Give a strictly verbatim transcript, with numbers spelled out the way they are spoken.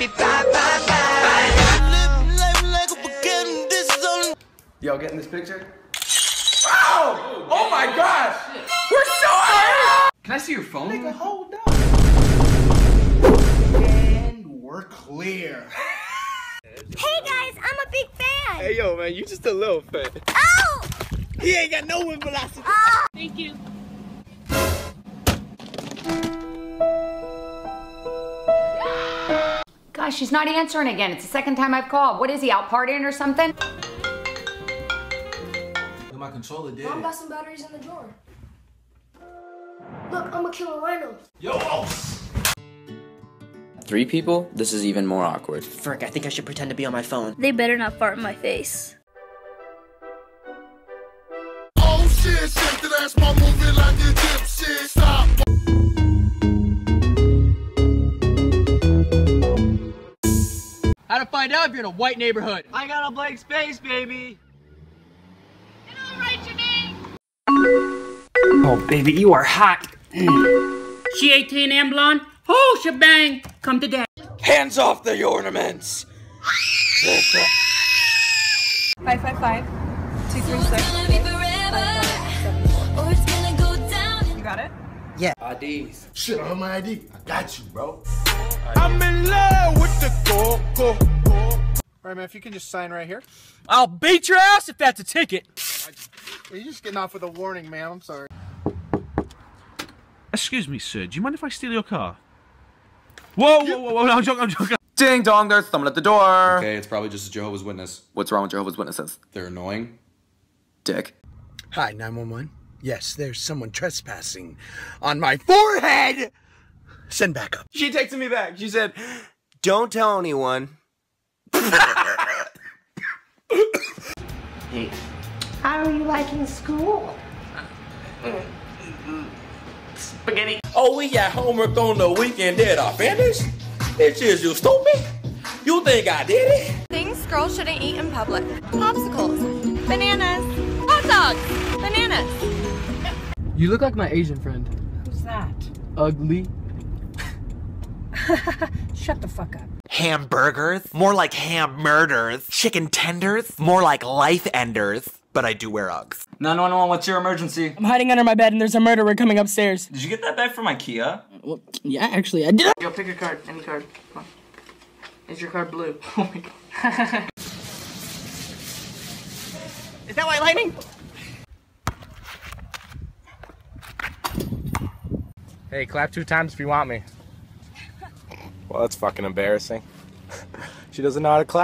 baby, bye, bye, bye. Y'all getting this picture? Oh! Oh my gosh! We're so high! Can I see your phone? Nigga, hold up. And we're clear. Hey guys, I'm a big fan. Hey yo man, you just a little fan. Oh! He ain't got no wind velocity. Oh. Thank you. Gosh, she's not answering again. It's the second time I've called. What is he, out partying or something? My controller did. Mom got some batteries in the drawer. Look, I'm a killer rhino. Yo! Three people? This is even more awkward. Frick, I think I should pretend to be on my phone. They better not fart in my face. Oh shit, shake that ass, my moving like a dipshit. Stop. How to find out if you're in a white neighborhood? I got a blank space, baby. Oh baby, you are hot. She eighteen and blonde? Oh shebang! Come to dad. Hands off the ornaments! Five five five. Two three six. You got it? Yeah. I Ds. Shit, I have my I D. I got you, bro. I'm in love with the coco. Alright man, if you can just sign right here. I'll beat your ass if that's a ticket. You're just getting off with a warning, man. I'm sorry. Excuse me, sir. Do you mind if I steal your car? Whoa, whoa, whoa, whoa. No, I'm joking, I'm joking. Ding dong, there's someone at the door. Okay, it's probably just a Jehovah's Witness. What's wrong with Jehovah's Witnesses? They're annoying. Dick. Hi, nine one one. Yes, there's someone trespassing on my forehead. Send backup. She texted me back. She said, don't tell anyone. Hey. How are you liking school? Spaghetti. Oh, we got homework on the weekend that I finished? It's just you stupid. You think I did it? Things girls shouldn't eat in public. Popsicles. Bananas. Hot dogs. Bananas. You look like my Asian friend. Who's that? Ugly. Shut the fuck up. Hamburgers? More like ham murders. Chicken tenders? More like life enders. But I do wear Uggs. nine one one, what's your emergency? I'm hiding under my bed and there's a murderer coming upstairs. Did you get that bag from Ikea? Well, yeah, actually, I did. Yo, pick a card. Any card. Come on. Is your card blue? Oh my god. Is that white lightning? Hey, clap two times if you want me. Well, that's fucking embarrassing. She doesn't know how to clap.